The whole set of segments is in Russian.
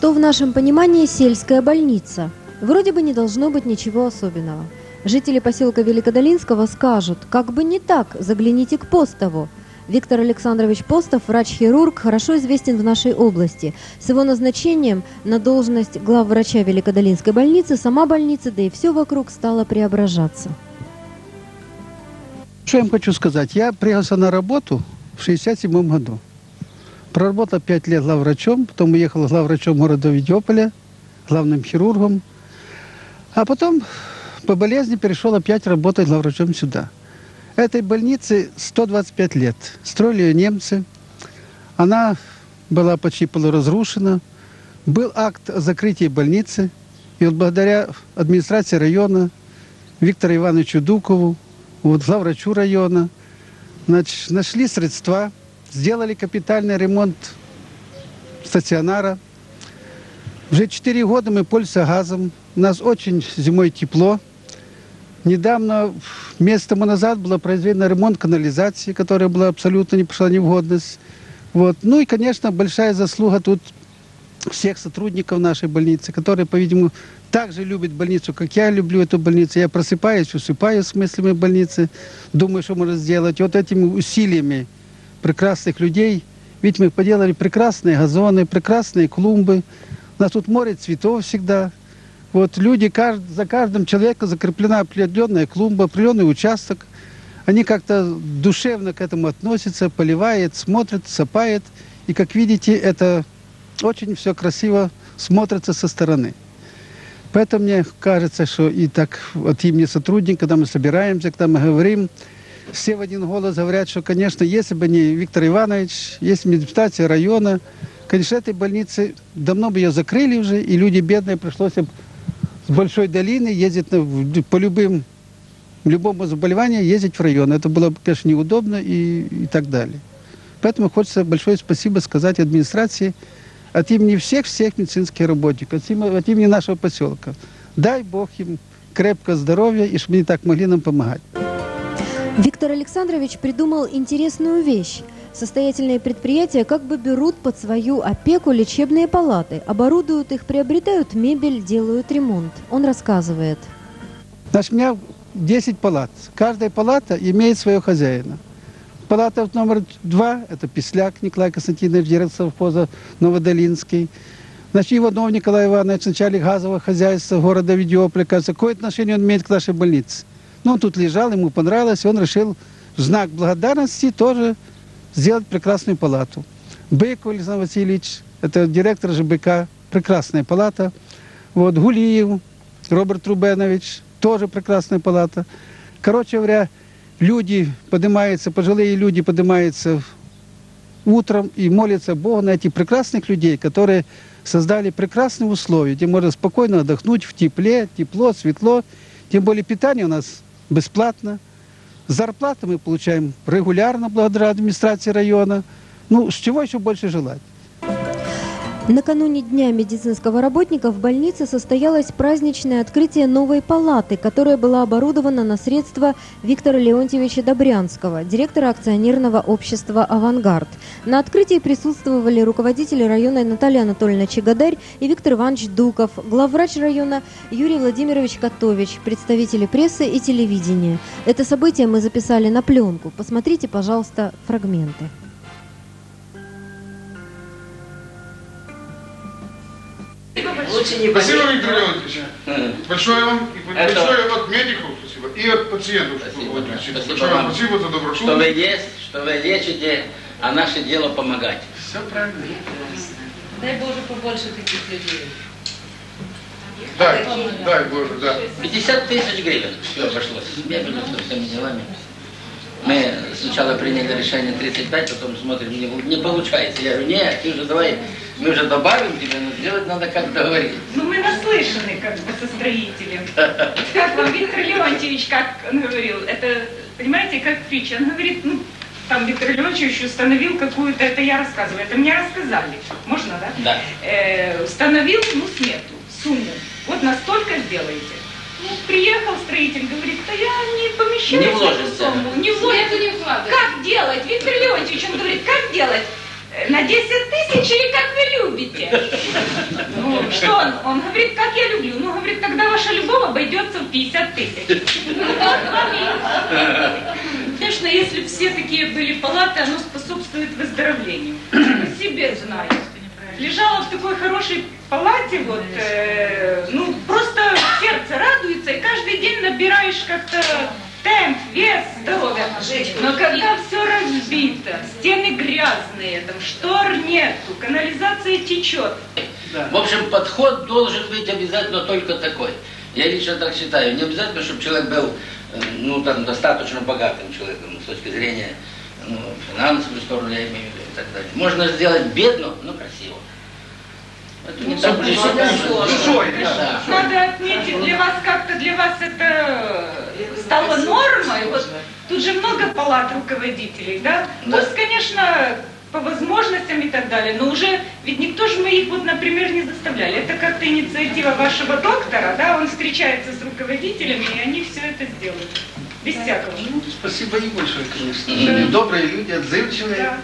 Что в нашем понимании сельская больница? Вроде бы не должно быть ничего особенного. Жители поселка Великодолинского скажут, как бы не так, загляните к Постову. Виктор Александрович Постов, врач-хирург, хорошо известен в нашей области. С его назначением на должность главврача Великодолинской больницы сама больница, да и все вокруг стало преображаться. Что я вам хочу сказать? Я приехался на работу в 1967 году. Проработал 5 лет главврачом, потом уехал главврачом города Видеополя, главным хирургом. А потом по болезни перешел опять работать главврачом сюда. Этой больнице 125 лет. Строили ее немцы. Она была почти полуразрушена. Был акт о закрытии больницы. И вот благодаря администрации района, Виктору Ивановичу Дукову, вот главврачу района, значит, нашли средства, сделали капитальный ремонт стационара. Уже 4 года мы пользуемся газом. У нас очень зимой тепло. Недавно, месяц тому назад, был произведен ремонт канализации, которая была абсолютно не пришла в годность. Вот. Ну и, конечно, большая заслуга тут всех сотрудников нашей больницы, которые, по-видимому, так же любят больницу, как я люблю эту больницу. Я просыпаюсь, усыпаюсь с мыслями больницы, думаю, что можно сделать. И вот этими усилиями прекрасных людей, ведь мы поделали прекрасные газоны, прекрасные клумбы. У нас тут море цветов всегда. Вот люди, за каждым человеком закреплена определенная клумба, определенный участок. Они как-то душевно к этому относятся, поливают, смотрят, сапают. И, как видите, это очень все красиво смотрится со стороны. Поэтому мне кажется, что и так от имени сотрудника, когда мы собираемся, когда мы говорим, все в один голос говорят, что, конечно, если бы не Виктор Иванович, если бы не депутация района, конечно, этой больницы давно бы ее закрыли уже, и люди бедные пришлось бы с большой долины ездить по любому заболеванию, ездить в район. Это было бы, конечно, неудобно и так далее. Поэтому хочется большое спасибо сказать администрации от имени всех медицинских работников, от имени нашего поселка. Дай Бог им крепкого здоровья, и чтобы они так могли нам помогать. Виктор Александрович придумал интересную вещь. Состоятельные предприятия как бы берут под свою опеку лечебные палаты, оборудуют их, приобретают мебель, делают ремонт. Он рассказывает. Значит, у меня 10 палат. Каждая палата имеет своего хозяина. Палата номер 2 – это Писляк Николай Константинович Дерксов, поза Новодолинский. Значит, его дом Николай Иванович, начальник газового хозяйства города Видеополя. Какое отношение он имеет к нашей больнице? Ну, он тут лежал, ему понравилось, и он решил в знак благодарности тоже сделать прекрасную палату. Бек Александр Васильевич, это директор ЖБК, прекрасная палата. Вот, Гулиев, Роберт Рубенович, тоже прекрасная палата. Короче говоря, люди поднимаются, пожилые люди поднимаются утром и молятся Богу на этих прекрасных людей, которые создали прекрасные условия, где можно спокойно отдохнуть в тепле, тепло, светло. Тем более питание у нас бесплатно. Зарплату мы получаем регулярно благодаря администрации района. Ну, с чего еще больше желать? Накануне Дня медицинского работника в больнице состоялось праздничное открытие новой палаты, которая была оборудована на средства Виктора Леонтьевича Добрянского, директора акционерного общества «Авангард». На открытии присутствовали руководители района Наталья Анатольевна Чигадарь и Виктор Иванович Дуков, главврач района Юрий Владимирович Котович, представители прессы и телевидения. Это событие мы записали на пленку. Посмотрите, пожалуйста, фрагменты. Лучше не болеть. Спасибо, Виктор Леонтьевич. Большое вам и большое от медиков спасибо, и от пациентов. Спасибо, большое вам спасибо за доброту. Что вы есть, что вы лечите, а наше дело помогать. Все правильно. Дай Боже побольше таких людей. Дай Боже, да. 50 000 гривен все обошлось. С мебелью, со всеми делами. Мы сначала приняли решение 35, потом смотрим, не получается. Я говорю, нет, ты уже давай, мы уже добавим тебе, но сделать надо, как договорились. Ну, мы наслышаны как бы со строителем. Как вам Виктор Леонтьевич, как он говорил, это, понимаете, как притча. Он говорит, ну, там Виктор Леонтьевич установил какую-то, это я рассказываю, это мне рассказали. Можно, да? Да. Установил, ну, смету, сумму. Вот настолько сделаете. Ну, приехал строитель, говорит, да я не помещаюсь в эту сумму. Не вложится. Как делать? Виктор Леонтьевич, он говорит, как делать? На 10 000 или как вы любите? Ну, что он говорит, как я люблю. Ну, говорит, тогда ваша любовь обойдется в 50 000. Конечно, если все такие были палаты, оно способствует выздоровлению. Себе знаю. Лежала в такой хорошей палате, вот, ну, просто сердце радуется, и каждый день набираешь как-то темп, вес, здоровье. Но когда все разбито, стены грязные, там штор нету, канализация течет. Да. В общем, подход должен быть обязательно только такой. Я лично так считаю. Не обязательно, чтобы человек был, ну, там, достаточно богатым человеком с точки зрения, ну, финансовую сторону, я имею в виду, и так далее. Можно сделать бедно, но красиво. Это не так душой. Да. Надо отметить, для вас как-то, для вас это стало нормой. Вот тут же много палат руководителей, да? Да. Пусть, конечно, по возможностям и так далее, но уже, ведь никто же мы их, вот, например, не заставляли. Это как-то инициатива вашего доктора, да? Он встречается с руководителями, и они все это сделают. Без всякого. Спасибо им большое, конечно. Да. Добрые люди, отзывчивые. Да.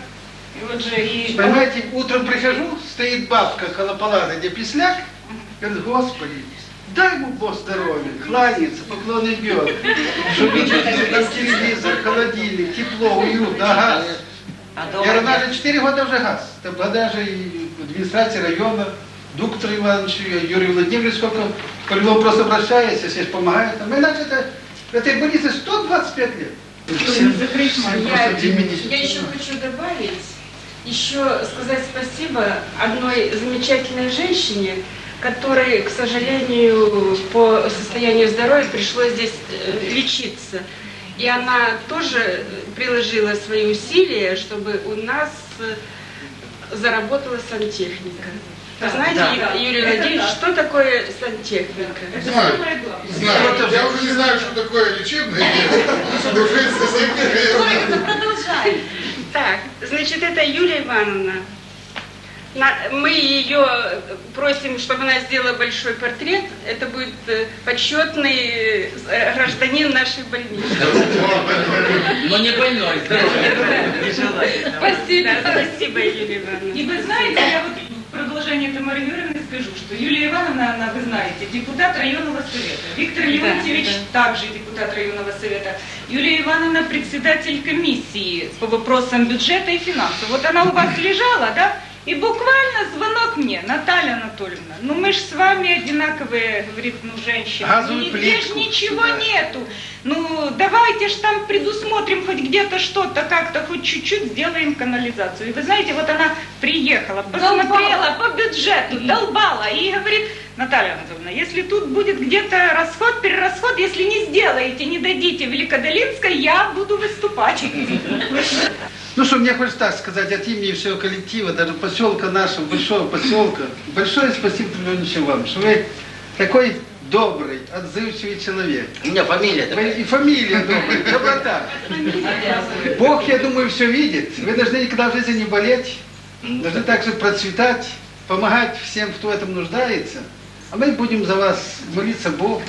И вот же и... Понимаете, утром прихожу, стоит бабка около палаты, где писляк, говорит, Господи, дай ему Бог здоровья, кланяется, поклоны бьет, чтобы видите, там телевизор, холодильник, тепло, уют, а газ. Я равна же 4 года уже газ. Там года же и администрации района, Виктору Ивановичу, Юрию Владимировичу, сколько, по-любому просто обращаюсь, если помогают. А иначе это... В этой больнице 125 лет. Я еще хочу добавить, еще сказать спасибо одной замечательной женщине, которой, к сожалению, по состоянию здоровья пришлось здесь лечиться. И она тоже приложила свои усилия, чтобы у нас заработала сантехника. Вы знаете, да, Юрий Владимирович, да, что такое сантехника? Знаю. Я уже не знаю, что такое лечебное. Продолжай. Так, значит, это Юлия Ивановна. Мы ее просим, чтобы она сделала большой портрет. Это будет почетный гражданин нашей больницы. Но не больной. Спасибо. Спасибо, Юлия Ивановна. И вы знаете, я вот... В продолжение Тамары Юрьевны скажу, что Юлия Ивановна, она, вы знаете, депутат районного совета. Виктор Леонтьевич также депутат районного совета. Юлия Ивановна председатель комиссии по вопросам бюджета и финансов. Вот она у вас лежала, да? И буквально звонок мне, Наталья Анатольевна, ну мы ж с вами одинаковые, говорит, ну, женщины, ну, нигде ж ничего нету, ну давайте ж там предусмотрим хоть где-то что-то, как-то хоть чуть-чуть сделаем канализацию. И вы знаете, вот она приехала, посмотрела по бюджету, долбала, и говорит, Наталья Анатольевна, если тут будет где-то расход, перерасход, если не сделаете, не дадите Великодолинской, я буду выступать. Ну что, мне хочется так сказать, от имени всего коллектива, даже поселка нашего, большого поселка, большое спасибо вам, что вы такой добрый, отзывчивый человек. У меня фамилия такая. И фамилия добрая, доброта. Бог, я думаю, все видит. Вы должны никогда в жизни не болеть, должны также процветать, помогать всем, кто в этом нуждается. А мы будем за вас молиться Богу,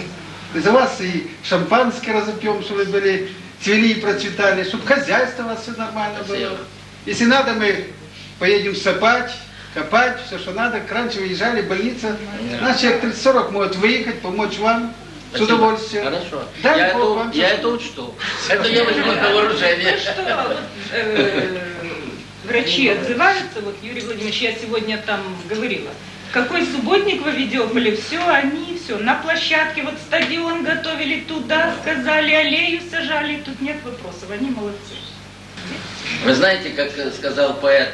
за вас и шампанское разопьем, чтобы вы были... цвели и процветали, чтобы хозяйство у вас все нормально было. Если надо, мы поедем сапать, копать, все, что надо. Раньше выезжали, больница. Наш человек 30-40 может выехать, помочь вам. Спасибо. С удовольствием. Хорошо. Дай я это учту. Все. Это я возьму на вооружение. Ну что, вот, врачи отзываются. Вот, Юрий Владимирович, я сегодня там говорила. Какой субботник во Видеополе, все, они, все, на площадке, вот стадион готовили туда, сказали, аллею сажали, тут нет вопросов, они молодцы. Вы знаете, как сказал поэт,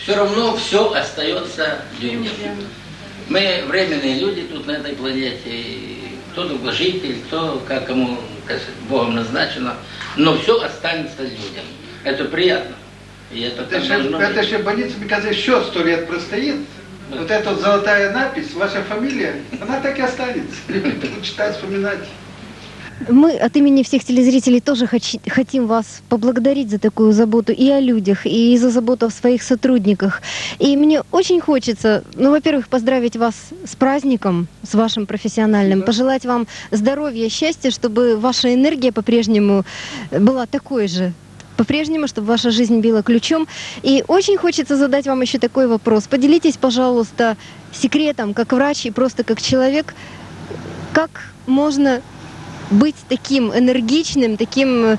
все равно все остается людям. Мы временные люди тут на этой планете, кто долгожитель, кто как кому Богом назначено, но все останется людям, это приятно. И это же больница, мне кажется, еще 100 лет простоит. Вот эта вот золотая надпись, ваша фамилия, она так и останется. Буду читать, вспоминать. Мы от имени всех телезрителей тоже хотим вас поблагодарить за такую заботу и о людях, и за заботу о своих сотрудниках. И мне очень хочется, ну, во-первых, поздравить вас с праздником, с вашим профессиональным, пожелать вам здоровья, счастья, чтобы ваша энергия по-прежнему была такой же. по-прежнему, чтобы ваша жизнь била ключом. И очень хочется задать вам еще такой вопрос. Поделитесь, пожалуйста, секретом, как врач и просто как человек, как можно быть таким энергичным, таким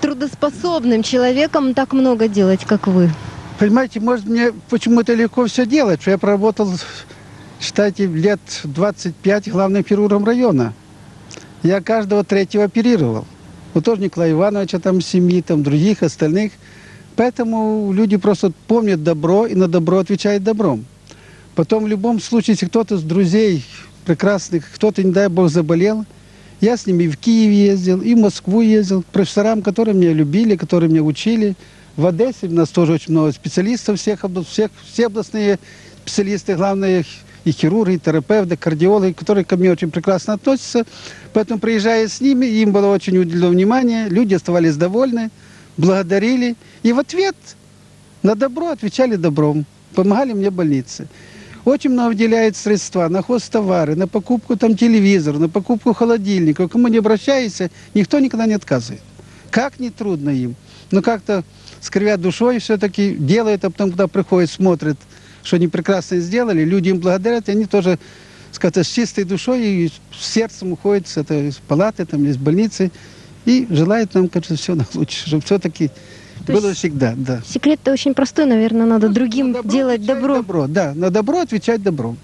трудоспособным человеком, так много делать, как вы? Понимаете, может, мне почему-то легко все делать, что я проработал, считайте, лет 25 главным хирургом района. Я каждого третьего оперировал. Вот тоже Николая Ивановича, там, семьи, там, других, остальных. Поэтому люди просто помнят добро и на добро отвечают добром. Потом, в любом случае, если кто-то из друзей прекрасных, кто-то, не дай бог, заболел, я с ними и в Киев ездил, и в Москву ездил, к профессорам, которые меня любили, которые меня учили. В Одессе у нас тоже очень много специалистов, все областные специалисты, главные и хирурги, и терапевты, кардиологи, которые ко мне очень прекрасно относятся. Поэтому, приезжая с ними, им было очень уделено внимание, люди оставались довольны, благодарили. И в ответ на добро отвечали добром, помогали мне больницы. Очень много выделяет средства на хозтовары, на покупку там телевизора, на покупку холодильника. Кому не обращайся, никто никогда не отказывает. Как не трудно им, но как-то скривят душой, все-таки делают, а потом, когда приходят, смотрят, что они прекрасно сделали, люди им благодарят, и они тоже, скажем, с чистой душой и с сердцем уходят с этой палаты, там, из больницы, и желают нам, кажется, все на лучшее, чтобы все-таки было всегда, да. Секрет-то очень простой, наверное, надо другим делать добро. Да, на добро отвечать добром.